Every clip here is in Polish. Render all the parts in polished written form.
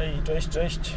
Hej, cześć.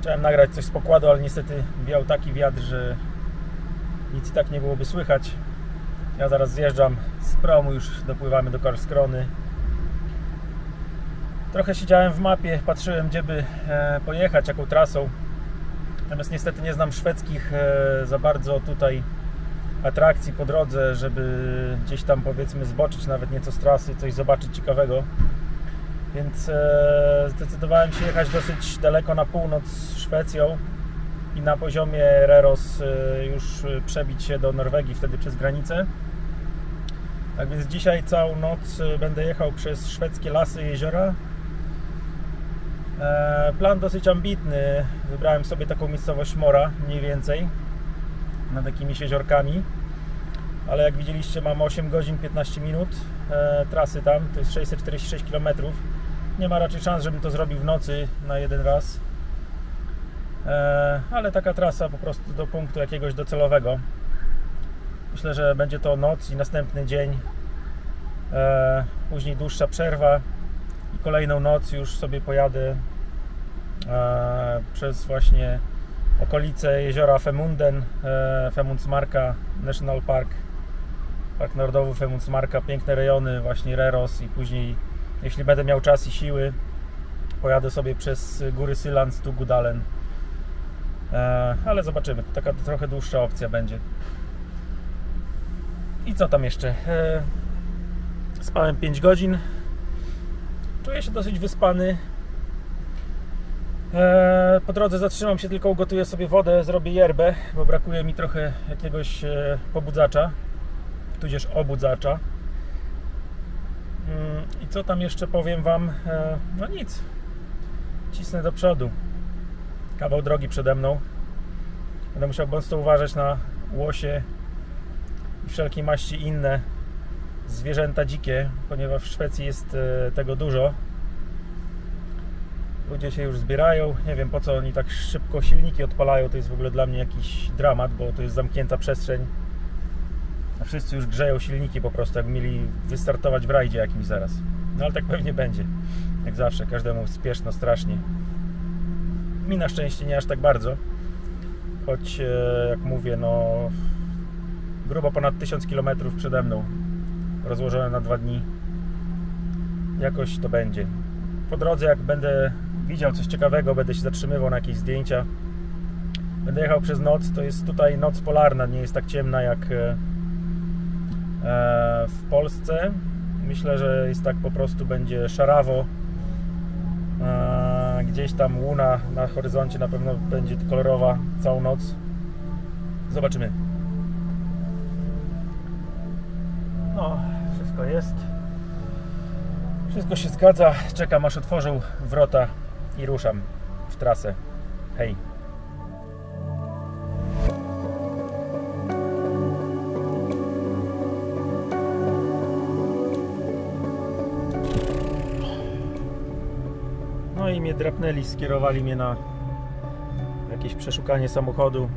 Chciałem nagrać coś z pokładu, ale niestety wiał taki wiatr, że nic i tak nie byłoby słychać. Ja zaraz zjeżdżam z promu, już dopływamy do Karlskrony. Trochę siedziałem w mapie, patrzyłem, gdzie by pojechać, jaką trasą. Natomiast niestety nie znam szwedzkich za bardzo tutaj atrakcji po drodze, żeby gdzieś tam, powiedzmy, zboczyć nawet nieco z trasy, coś zobaczyć ciekawego. Więc zdecydowałem się jechać dosyć daleko na północ z Szwecją i na poziomie Reros już przebić się do Norwegii, wtedy przez granicę. Tak więc dzisiaj całą noc będę jechał przez szwedzkie lasy, jeziora. Plan dosyć ambitny. Wybrałem sobie taką miejscowość Mora, mniej więcej, nad jakimiś jeziorkami. Ale jak widzieliście, mam 8 godzin 15 minut trasy tam, to jest 646 km. Nie ma raczej szans, żebym to zrobił w nocy na jeden raz. Ale taka trasa po prostu do punktu jakiegoś docelowego. Myślę, że będzie to noc i następny dzień. Później dłuższa przerwa i kolejną noc już sobie pojadę przez właśnie okolice jeziora Femunden, Femundsmarka National Park. Park Narodowy Femundsmarka, piękne rejony, właśnie Reros, i później, jeśli będę miał czas i siły, pojadę sobie przez góry Sylan, Stugudalen. Ale zobaczymy, to taka trochę dłuższa opcja będzie. I co tam jeszcze? Spałem 5 godzin. Czuję się dosyć wyspany. Po drodze zatrzymam się, tylko ugotuję sobie wodę, zrobię yerbę, bo brakuje mi trochę jakiegoś pobudzacza, tudzież obudzacza. I co tam jeszcze powiem wam? No nic, cisnę do przodu. Kawał drogi przede mną. Będę musiał mocno uważać na łosie i wszelkiej maści inne zwierzęta dzikie, ponieważ w Szwecji jest tego dużo. Ludzie się już zbierają, nie wiem, po co oni tak szybko silniki odpalają, to jest w ogóle dla mnie jakiś dramat, bo to jest zamknięta przestrzeń, a wszyscy już grzeją silniki po prostu, jak mieli wystartować w rajdzie jakimś zaraz. No ale tak pewnie będzie, jak zawsze, każdemu spieszno strasznie. Mi na szczęście nie aż tak bardzo, choć jak mówię, no grubo ponad 1000 km przede mną, rozłożone na 2 dni, jakoś to będzie. Po drodze, jak będę widział coś ciekawego, będę się zatrzymywał na jakieś zdjęcia. Będę jechał przez noc, to jest tutaj noc polarna, nie jest tak ciemna jak w Polsce. Myślę, że jest tak, po prostu będzie szarawo. Gdzieś tam łuna na horyzoncie na pewno będzie kolorowa całą noc. Zobaczymy. No, wszystko jest. Wszystko się zgadza, czekam, aż otworzył wrota i ruszam w trasę. Hej! No i mnie drapnęli, skierowali mnie na jakieś przeszukanie samochodu.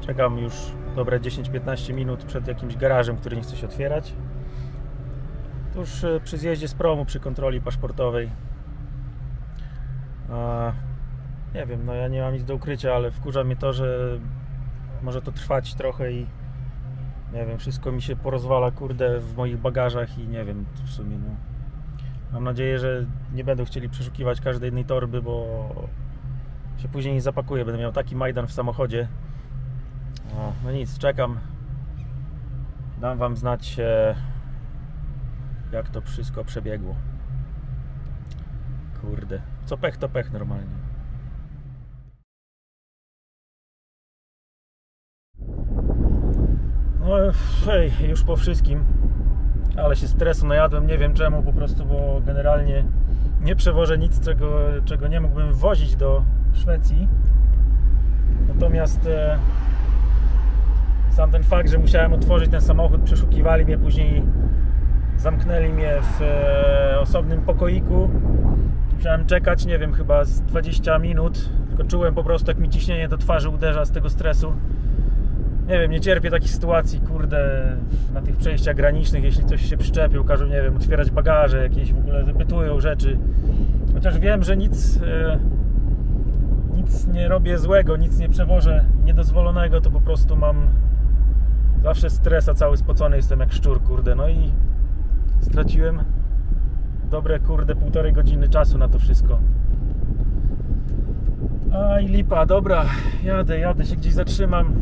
Czekam już dobre 10-15 minut przed jakimś garażem, który nie chce się otwierać. Tuż przy zjeździe z promu, przy kontroli paszportowej. Nie wiem, no ja nie mam nic do ukrycia, ale wkurza mnie to, że może to trwać trochę i nie wiem, wszystko mi się porozwala, kurde, w moich bagażach i nie wiem, w sumie, no. Mam nadzieję, że nie będą chcieli przeszukiwać każdej jednej torby, bo się później nie zapakuję, będę miał taki majdan w samochodzie. No nic, czekam. Dam wam znać, jak to wszystko przebiegło. Kurde, co pech to pech normalnie. No hej, już po wszystkim, ale się stresu najadłem, nie wiem czemu, po prostu, bo generalnie nie przewożę nic, czego nie mógłbym wozić do Szwecji. Natomiast sam ten fakt, że musiałem otworzyć ten samochód, przeszukiwali mnie później. Zamknęli mnie w osobnym pokoiku. Musiałem czekać, nie wiem, chyba z 20 minut. Tylko czułem po prostu, jak mi ciśnienie do twarzy uderza z tego stresu. Nie wiem, nie cierpię takich sytuacji, kurde, na tych przejściach granicznych. Jeśli coś się przyczepił, każą, nie wiem, otwierać bagaże jakieś, w ogóle wypytują rzeczy. Chociaż wiem, że nic nie robię złego, nic nie przewożę niedozwolonego, to po prostu mam zawsze stresa, cały spocony jestem jak szczur, kurde. No i straciłem dobre, kurde, 1,5 godziny czasu na to wszystko. Aj, lipa, dobra, jadę, się gdzieś zatrzymam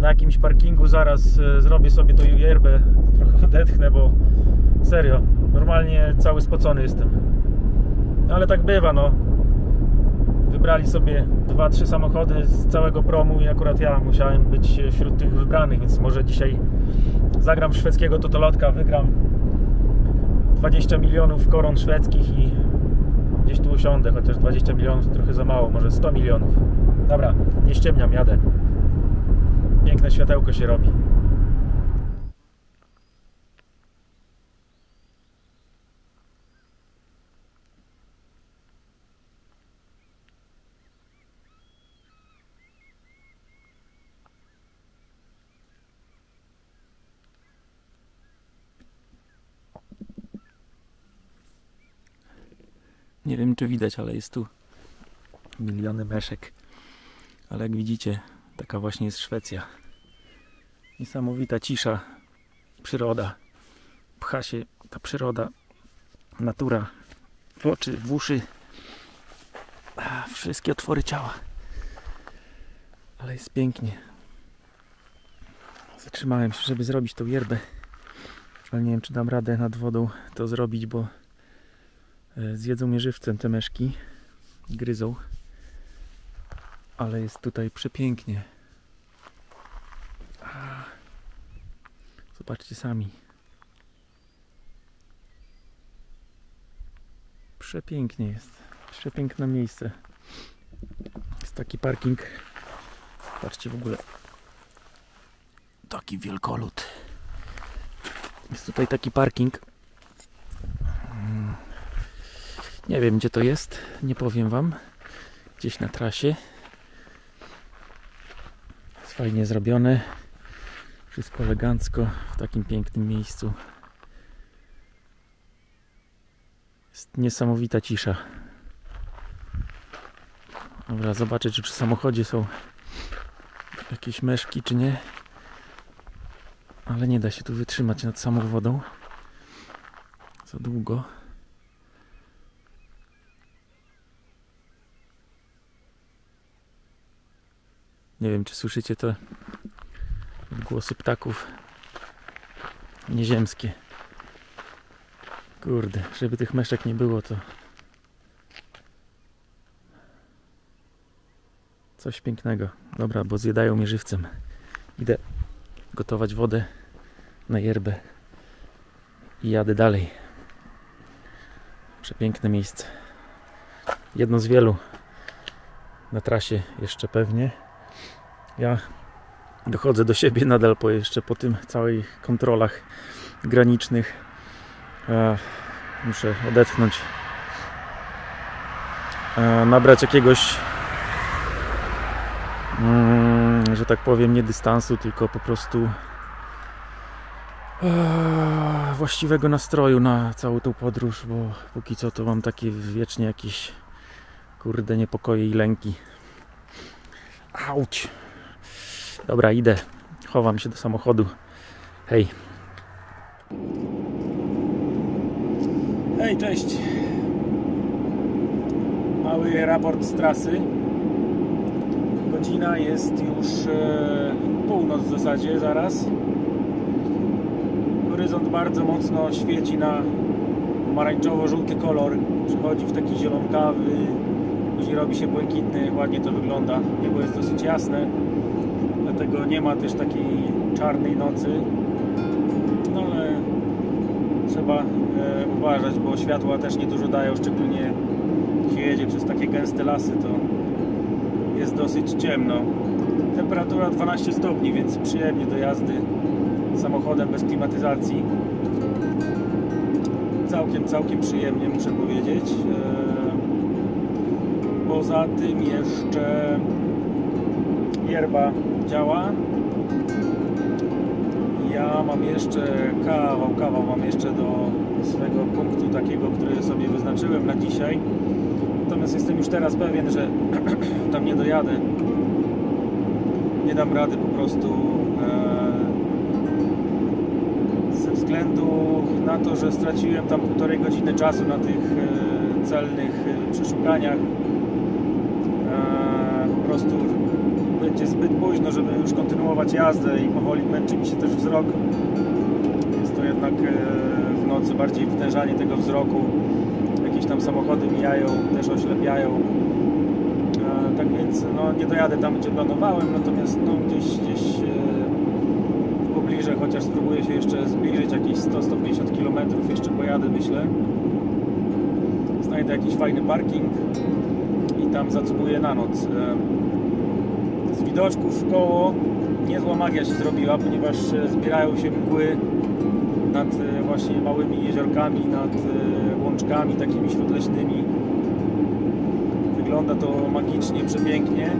na jakimś parkingu, zaraz zrobię sobie tą yerbę, trochę odetchnę, bo serio, normalnie cały spocony jestem. Ale tak bywa, no. Wybrali sobie 2-3 samochody z całego promu i akurat ja musiałem być wśród tych wybranych, więc może dzisiaj zagram w szwedzkiego totolotka, wygram 20 milionów koron szwedzkich i gdzieś tu usiądę, chociaż 20 milionów trochę za mało, może 100 milionów. Dobra, nie ściemniam, jadę. Piękne światełko się robi. Nie wiem, czy widać, ale jest tu miliony meszek. Ale jak widzicie, taka właśnie jest Szwecja. Niesamowita cisza, przyroda. Pcha się ta przyroda, natura w oczy, w uszy. Wszystkie otwory ciała. Ale jest pięknie. Zatrzymałem się, żeby zrobić tą yerbę. Ale nie wiem, czy dam radę nad wodą to zrobić, bo zjedzą mnie żywcem te meszki, gryzą, ale jest tutaj przepięknie. Zobaczcie sami. Przepięknie jest, przepiękne miejsce. Jest taki parking, patrzcie w ogóle, taki wielkolud. Jest tutaj taki parking. Nie wiem, gdzie to jest, nie powiem wam. Gdzieś na trasie. Jest fajnie zrobione. Wszystko elegancko w takim pięknym miejscu. Jest niesamowita cisza. Dobra, zobaczę, czy przy samochodzie są jakieś meszki, czy nie. Ale nie da się tu wytrzymać nad samą wodą. Za długo. Nie wiem, czy słyszycie te głosy ptaków nieziemskie. Kurde, żeby tych meszek nie było, to coś pięknego. Dobra, bo zjadają mnie żywcem. Idę gotować wodę na yerbę i jadę dalej. Przepiękne miejsce. Jedno z wielu na trasie jeszcze pewnie. Ja dochodzę do siebie nadal po tym całych kontrolach granicznych. Muszę odetchnąć. Nabrać jakiegoś, że tak powiem, nie dystansu, tylko po prostu właściwego nastroju na całą tą podróż, bo póki co to mam takie wiecznie jakieś, kurde, niepokoje i lęki. Auć! Dobra, idę. Chowam się do samochodu. Hej. Hej, cześć. Mały raport z trasy. Godzina jest już północ w zasadzie, zaraz. Horyzont bardzo mocno świeci na pomarańczowo-żółty kolor. Przechodzi w taki zielonkawy, później robi się błękitny, ładnie to wygląda. Niebo jest dosyć jasne, dlatego nie ma też takiej czarnej nocy, no ale trzeba uważać, bo światła też nie dużo dają, szczególnie jeśli jedzie przez takie gęste lasy, to jest dosyć ciemno. Temperatura 12 stopni, więc przyjemnie do jazdy samochodem bez klimatyzacji. Całkiem przyjemnie, muszę powiedzieć. Poza tym jeszcze yerba działa. Ja mam jeszcze kawał mam jeszcze do swojego punktu takiego, który sobie wyznaczyłem na dzisiaj. Natomiast jestem już teraz pewien, że tam nie dojadę. Nie dam rady po prostu ze względu na to, że straciłem tam 1,5 godziny czasu na tych celnych przeszukaniach. Po prostu będzie zbyt późno, żeby już kontynuować jazdę i powoli męczy mi się też wzrok. Jest to jednak w nocy bardziej wytężanie tego wzroku. Jakieś tam samochody mijają, też oślepiają. Tak więc no, nie dojadę tam, gdzie planowałem, natomiast no, gdzieś w pobliże, chociaż spróbuję się jeszcze zbliżyć, jakieś 100-150 km jeszcze pojadę, myślę. Znajdę jakiś fajny parking i tam zacubuję na noc. Z widoczków w koło niezła magia się zrobiła, ponieważ zbierają się mgły nad właśnie małymi jeziorkami, nad łączkami takimi śródleśnymi. Wygląda to magicznie, przepięknie.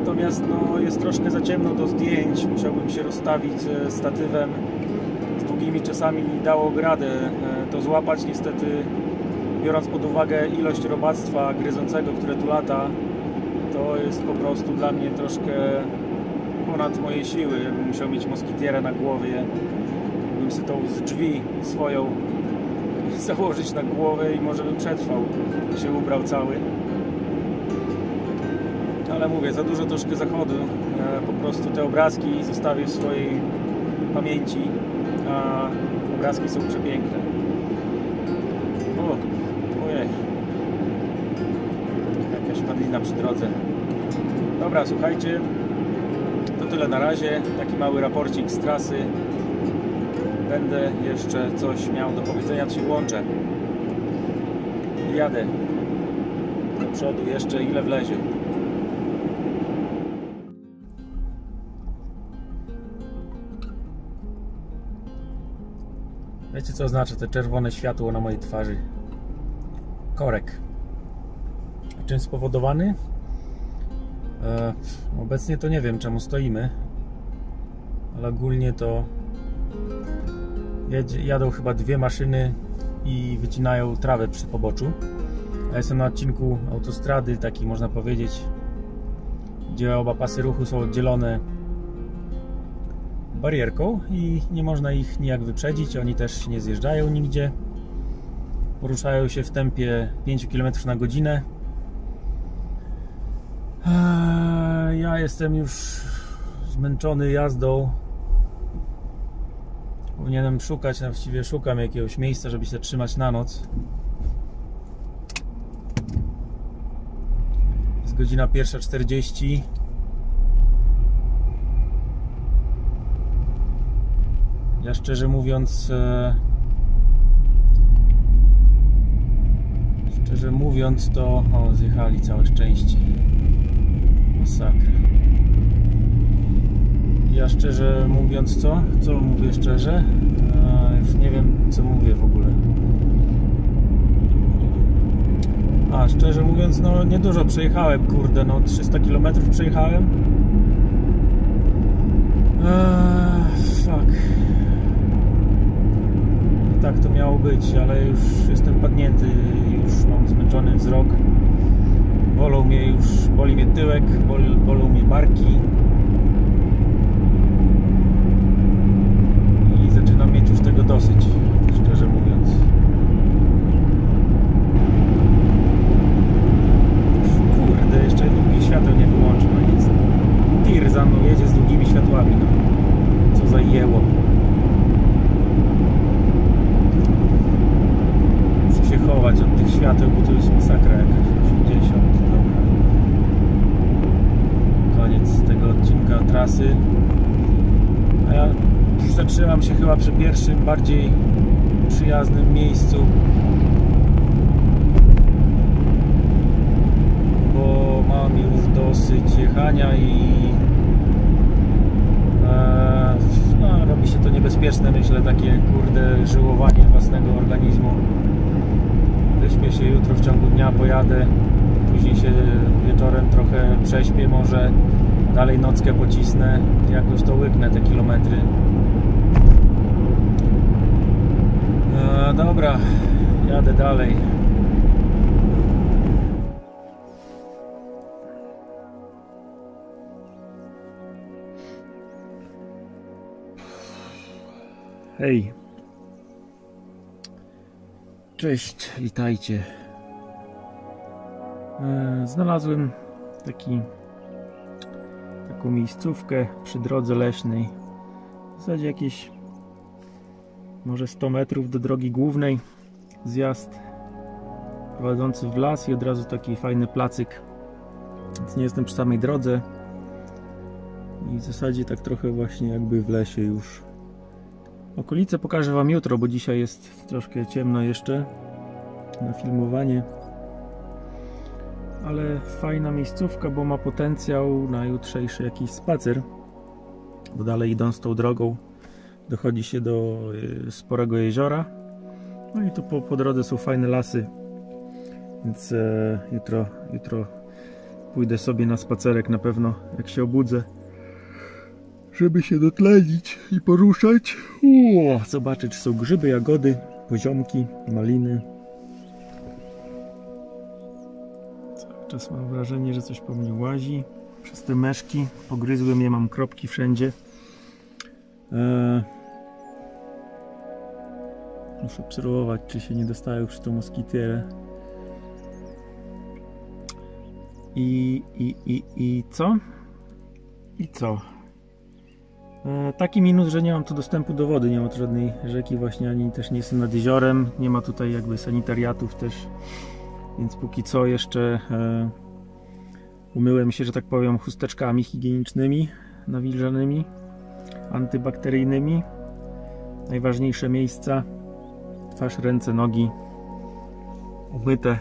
Natomiast no, jest troszkę za ciemno do zdjęć. Musiałbym się rozstawić ze statywem. Z długimi czasami dało radę to złapać. Niestety, biorąc pod uwagę ilość robactwa gryzącego, które tu lata, to jest po prostu dla mnie troszkę ponad moje siły. Bym musiał mieć moskitierę na głowie. Bym sobie tą z drzwi swoją założyć na głowę i może bym przetrwał, się ubrał cały. Ale mówię, za dużo troszkę zachodu. Po prostu te obrazki zostawię w swojej pamięci, a obrazki są przepiękne. Ojej. Jakaś padlina przy drodze. Dobra, słuchajcie, to tyle na razie. Taki mały raporcik z trasy. Będę jeszcze coś miał do powiedzenia, to się włączę. Jadę do przodu jeszcze, ile wlezie. Wiecie, co oznacza to czerwone światło na mojej twarzy? Korek. Czym spowodowany? Obecnie to nie wiem, czemu stoimy, ale ogólnie to jadą chyba dwie maszyny i wycinają trawę przy poboczu. Ja jestem na odcinku autostrady, taki można powiedzieć, gdzie oba pasy ruchu są oddzielone barierką i nie można ich nijak wyprzedzić. Oni też nie zjeżdżają nigdzie. Poruszają się w tempie 5 km na godzinę. Ja jestem już zmęczony jazdą. Powinienem szukać, a właściwie szukam jakiegoś miejsca, żeby się trzymać na noc. Jest godzina 1:40. Ja szczerze mówiąc to... O, zjechali całe szczęście. Masakra. Ja szczerze mówiąc co? Co mówię szczerze? Już nie wiem, co mówię w ogóle. A szczerze mówiąc, no niedużo przejechałem, kurde, no 300 km przejechałem. Fuck. I tak to miało być, ale już jestem padnięty, już mam zmęczony wzrok. Boli mnie tyłek, bolą mnie barki. Zaczynam mieć już tego dosyć, szczerze mówiąc. Kurde, jeszcze długi świateł nie wyłączył, a nic. Tir za mną jedzie z długimi światłami, no. Co za jeło. Muszę się chować od tych świateł, bo to jest masakra jakaś. 80, dobra. Koniec tego odcinka trasy. A ja zatrzymam się chyba przy pierwszym, bardziej przyjaznym miejscu, bo mam już dosyć jechania i no, robi się to niebezpieczne, myślę, takie kurde żyłowanie własnego organizmu. Wyśpię się jutro, w ciągu dnia pojadę, później się wieczorem trochę prześpię może, dalej nockę pocisnę, jakoś to łyknę te kilometry. Dobra, jadę dalej. Hej. Cześć, witajcie. Znalazłem taką miejscówkę przy drodze leśnej. W zasadzie jakieś może 100 metrów do drogi głównej. Zjazd prowadzący w las i od razu taki fajny placyk. Więc nie jestem przy samej drodze. I w zasadzie tak trochę właśnie jakby w lesie już. Okolice pokażę wam jutro, bo dzisiaj jest troszkę ciemno jeszcze na filmowanie. Ale fajna miejscówka, bo ma potencjał na jutrzejszy jakiś spacer. Bo dalej idąc tą drogą dochodzi się do sporego jeziora. No i tu po drodze są fajne lasy. Więc jutro pójdę sobie na spacerek na pewno, jak się obudzę. Żeby się dotlenić i poruszać. Zobaczyć, czy są grzyby, jagody, poziomki, maliny. Cały czas mam wrażenie, że coś po mnie łazi. Przez te meszki pogryzłem je, mam kropki wszędzie. Muszę obserwować, czy się nie dostają już tą moskitierę. I co? Taki minus, że nie mam tu dostępu do wody, nie ma tu żadnej rzeki właśnie, ani też nie jestem nad jeziorem, nie ma tutaj jakby sanitariatów też, więc póki co jeszcze umyłem się, że tak powiem, chusteczkami higienicznymi, nawilżanymi, antybakteryjnymi. Najważniejsze miejsca, twarz, ręce, nogi umyte.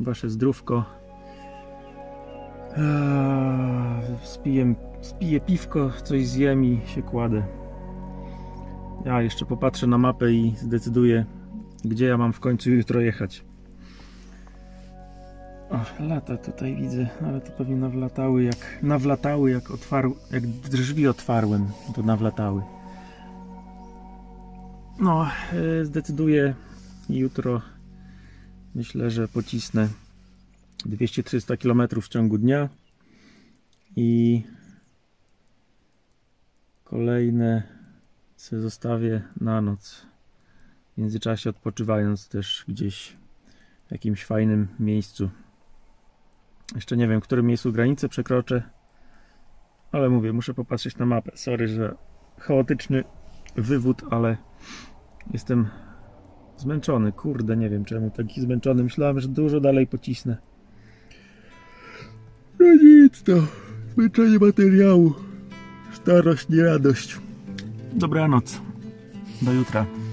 Wasze zdrówko. Spiję piwko, coś zjem i się kładę. Ja jeszcze popatrzę na mapę i zdecyduję, gdzie ja mam w końcu jutro jechać. Lata tutaj widzę, ale to pewnie nawlatały jak drzwi otwarłem, to nawlatały. No, zdecyduję jutro, myślę, że pocisnę 200-300 km w ciągu dnia i kolejne sobie zostawię na noc, w międzyczasie odpoczywając też gdzieś w jakimś fajnym miejscu. Jeszcze nie wiem, w którym miejscu granicę przekroczę, ale mówię, muszę popatrzeć na mapę. Sorry, że chaotyczny wywód, ale jestem zmęczony. Kurde, nie wiem czemu taki zmęczony. Myślałem, że dużo dalej pocisnę. No nic to, zmęczenie materiału, starość, nie radość. Dobranoc, do jutra.